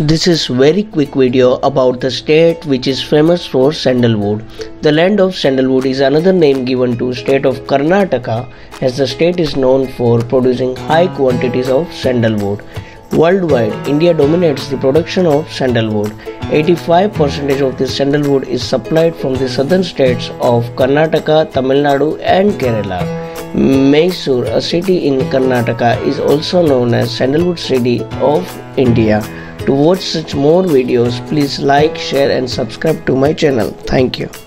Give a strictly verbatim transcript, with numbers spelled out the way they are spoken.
This is very quick video about the state which is famous for sandalwood. The land of sandalwood is another name given to state of Karnataka, as the state is known for producing high quantities of sandalwood. Worldwide, India dominates the production of sandalwood. eighty-five percent of this sandalwood is supplied from the southern states of Karnataka, Tamil Nadu and Kerala. Mysore, a city in Karnataka, is also known as Sandalwood City of India. To watch such more videos, please like, share and subscribe to my channel. Thank you.